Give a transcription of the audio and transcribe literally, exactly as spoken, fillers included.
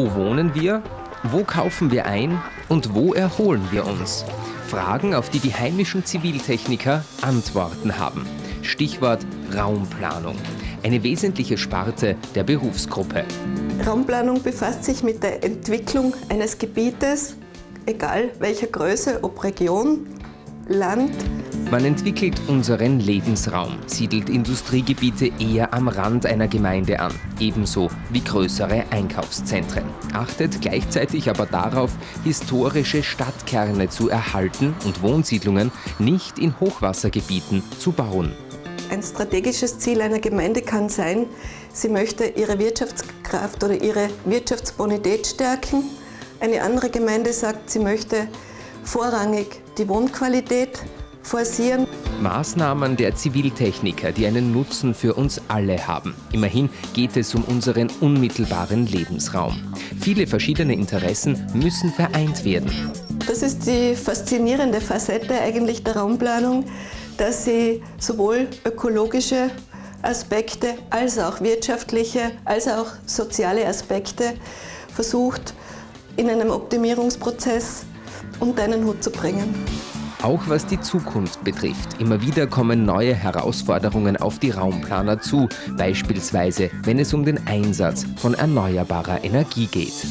Wo wohnen wir? Wo kaufen wir ein? Und wo erholen wir uns? Fragen, auf die die heimischen Ziviltechniker Antworten haben. Stichwort Raumplanung. Eine wesentliche Sparte der Berufsgruppe. Raumplanung befasst sich mit der Entwicklung eines Gebietes, egal welcher Größe, ob Region, Land. Man entwickelt unseren Lebensraum, siedelt Industriegebiete eher am Rand einer Gemeinde an, ebenso wie größere Einkaufszentren, achtet gleichzeitig aber darauf, historische Stadtkerne zu erhalten und Wohnsiedlungen nicht in Hochwassergebieten zu bauen. Ein strategisches Ziel einer Gemeinde kann sein, sie möchte ihre Wirtschaftskraft oder ihre Wirtschaftsbonität stärken. Eine andere Gemeinde sagt, sie möchte vorrangig die Wohnqualität forcieren. Maßnahmen der Ziviltechniker, die einen Nutzen für uns alle haben. Immerhin geht es um unseren unmittelbaren Lebensraum. Viele verschiedene Interessen müssen vereint werden. Das ist die faszinierende Facette eigentlich der Raumplanung, dass sie sowohl ökologische Aspekte als auch wirtschaftliche, als auch soziale Aspekte versucht, in einem Optimierungsprozess unter einen Hut zu bringen. Auch was die Zukunft betrifft, immer wieder kommen neue Herausforderungen auf die Raumplaner zu, beispielsweise wenn es um den Einsatz von erneuerbarer Energie geht.